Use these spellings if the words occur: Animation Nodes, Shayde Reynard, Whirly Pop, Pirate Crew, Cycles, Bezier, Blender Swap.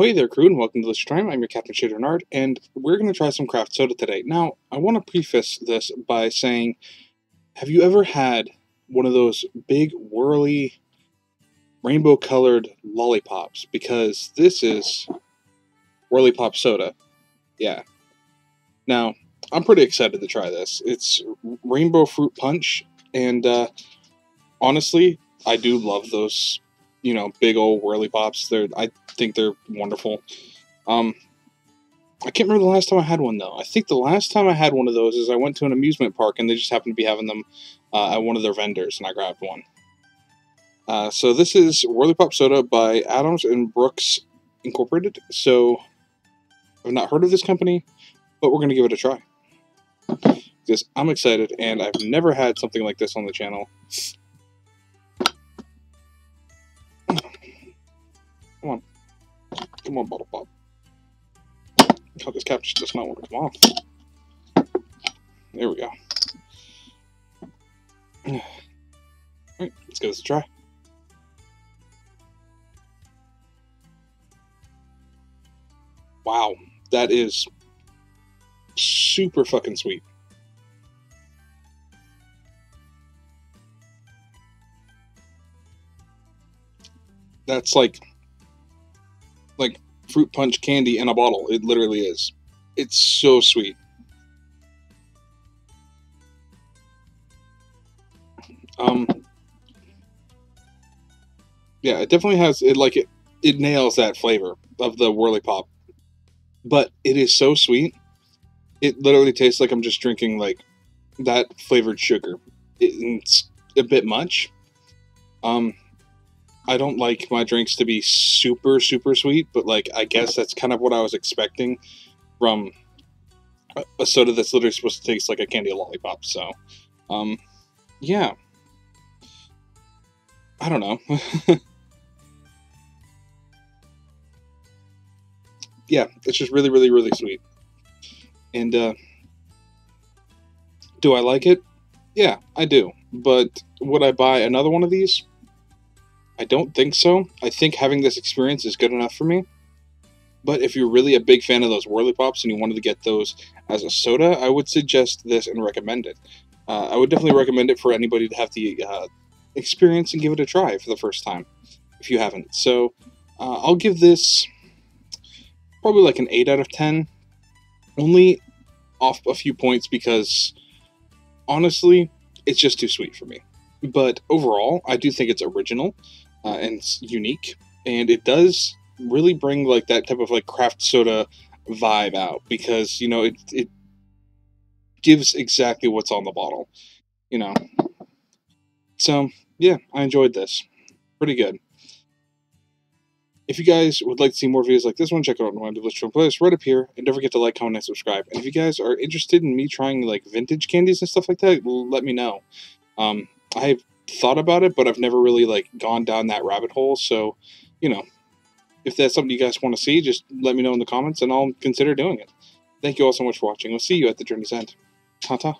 Ahoy there, crew, and welcome to this stream. I'm your captain, Shayde Reynard, and we're going to try some craft soda today. Now, I want to preface this by saying, have you ever had one of those big, whirly, rainbow-colored lollipops? Because this is Whirly Pop soda. Yeah. Now, I'm pretty excited to try this. It's rainbow fruit punch, and honestly, I do love those, you know, big old Whirly Pops. I think they're wonderful. I can't remember the last time I had one, though. I think the last time I had one of those is I went to an amusement park, and they just happened to be having them at one of their vendors, and I grabbed one. So this is Whirly Pop Soda by Adams and Brooks Incorporated. So I've not heard of this company, but we're going to give it a try, because I'm excited, and I've never had something like this on the channel. Come on. Come on, Bottle Pop. Oh, this cap just does not want to come off. There we go. Alright, let's give this a try. Wow, that is super fucking sweet. That's like fruit punch candy in a bottle. It literally is. It's so sweet. Yeah, it definitely has it. Like it nails that flavor of the Whirly Pop, but it is so sweet. It literally tastes like I'm just drinking like that flavored sugar. It's a bit much. I don't like my drinks to be super, super sweet, but like I guess that's kind of what I was expecting from a soda that's literally supposed to taste like a candy lollipop. So, yeah, I don't know. Yeah, it's just really, really, really sweet. And do I like it? Yeah, I do. But would I buy another one of these? I don't think so. I think having this experience is good enough for me. But if you're really a big fan of those Whirly Pops and you wanted to get those as a soda, I would suggest this and recommend it. I would definitely recommend it for anybody to have the experience and give it a try for the first time, if you haven't. So I'll give this probably like an 8 out of 10. Only off a few points because, honestly, it's just too sweet for me. But overall, I do think it's original. And it's unique, and it does really bring like that type of like craft soda vibe out, because you know it gives exactly what's on the bottle, you know. So yeah, I enjoyed this. Pretty good. If you guys would like to see more videos like this one, check out my playlist right up here, and don't forget to like, comment, and subscribe. And if you guys are interested in me trying like vintage candies and stuff like that, let me know. I've thought about it, but I've never really like gone down that rabbit hole. So, you know, if that's something you guys want to see, just let me know in the comments and I'll consider doing it. Thank you all so much for watching. We'll see you at the journey's end. Ta-ta.